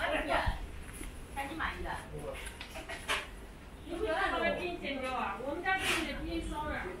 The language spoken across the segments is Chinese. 来点，看你满意的。你不要那个冰鲜椒啊，我们家冰的冰烧人。我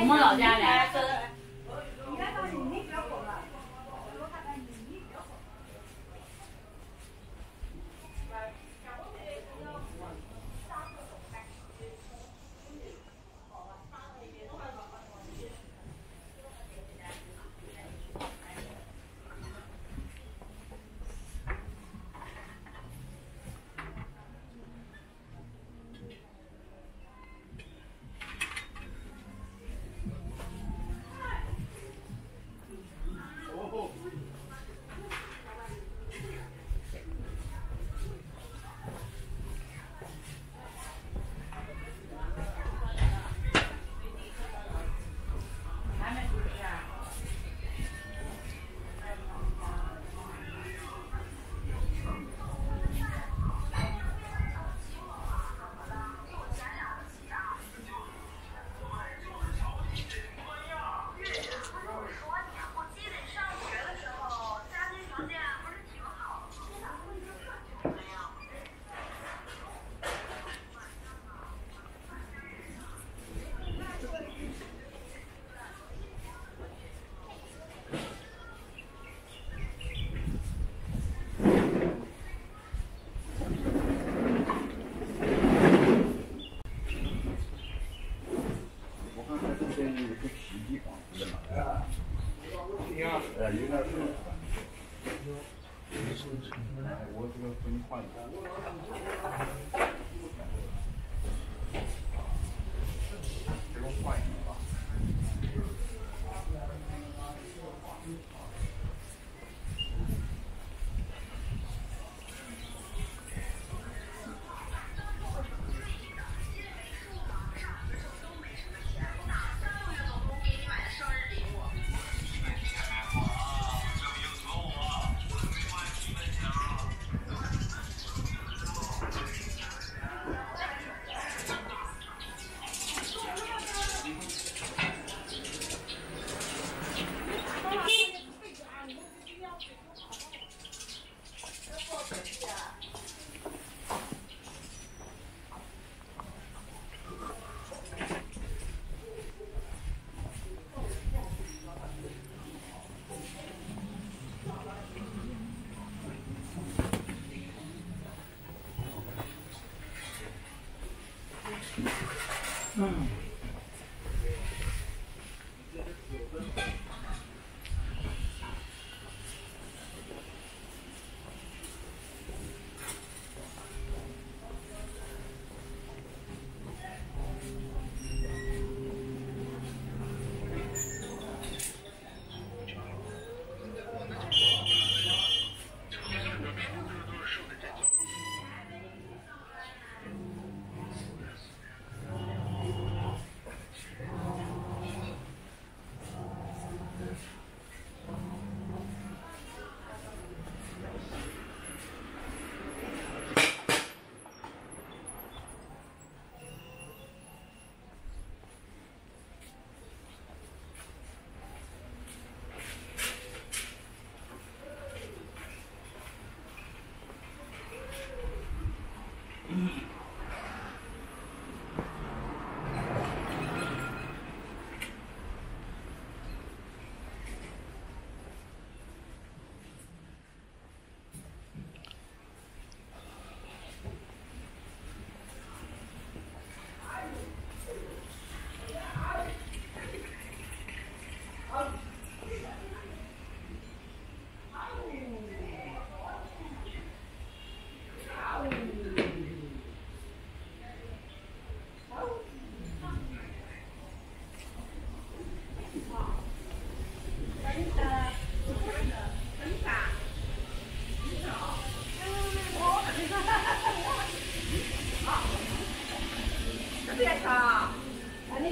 们老家人。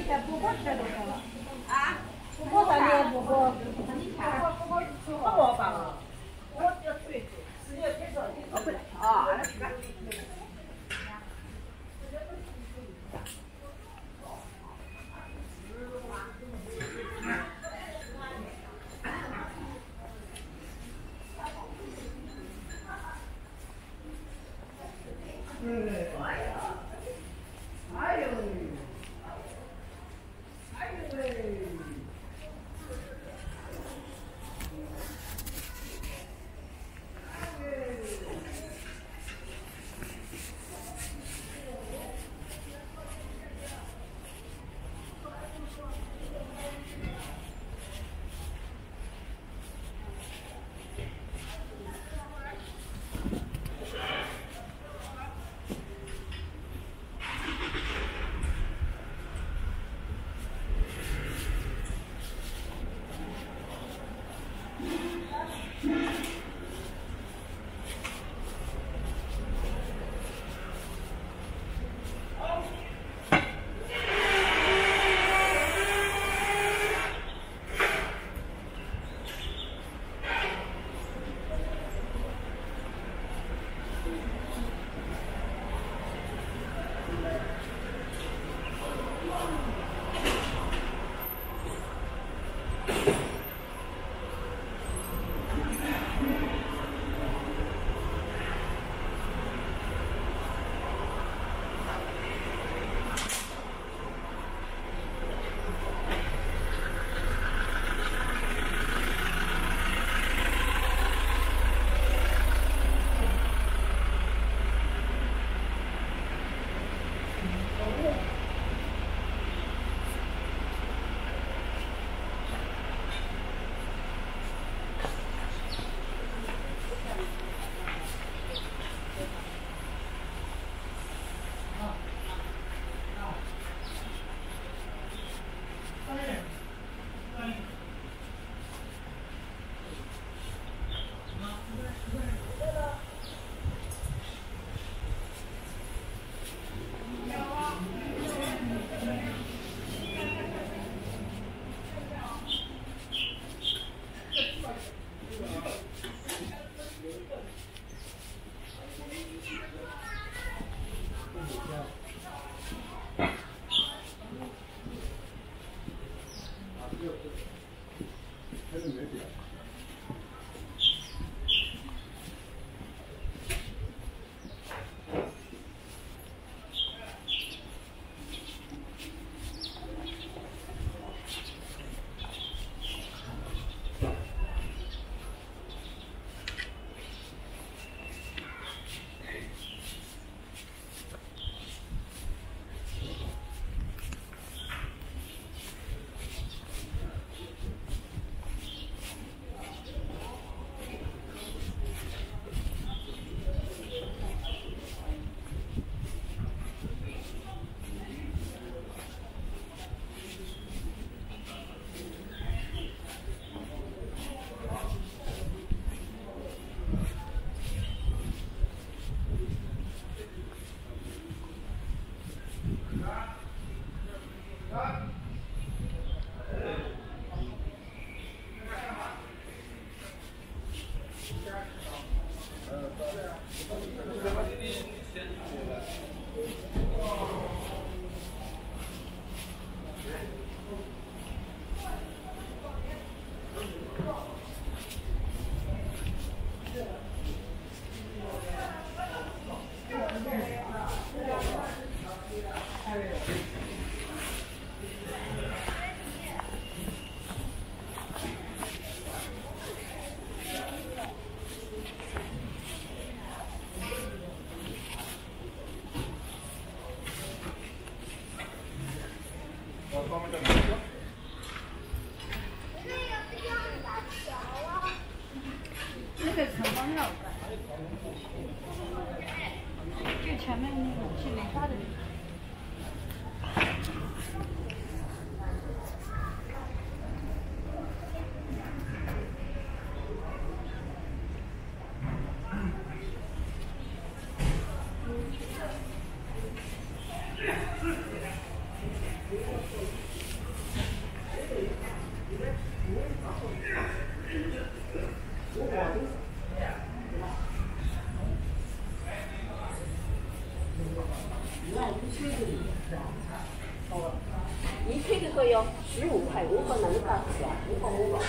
在补锅吃都行了。啊？补锅咱们也补锅，补锅吃好吧？我要退休，10月1日就回来啊，俺去吧。 Thank you. 推子里，哦，一推的话要15块，我可能干不了，你看我。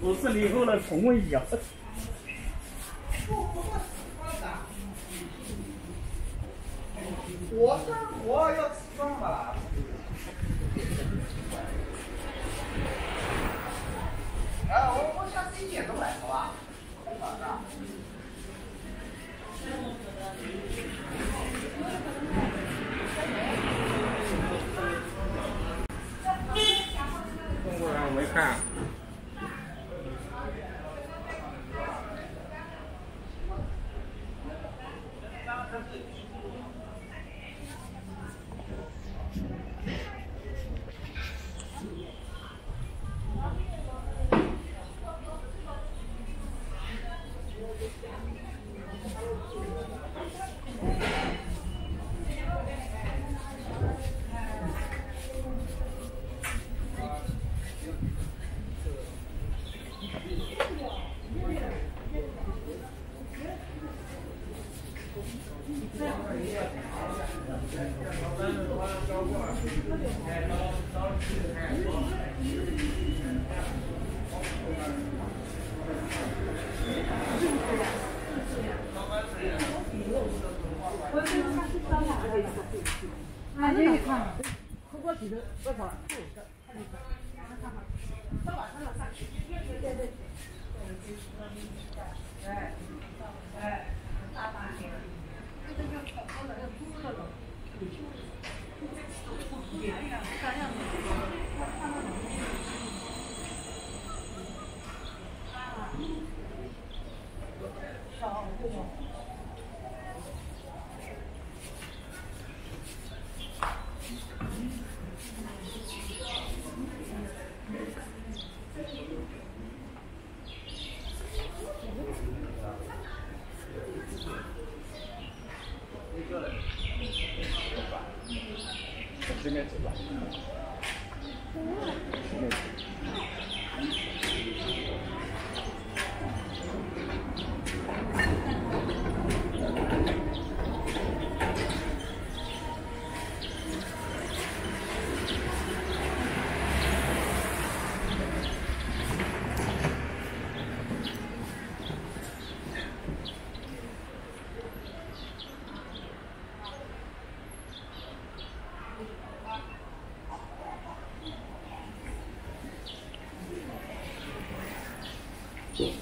我是离婚了，重温一下。 这边走吧。变。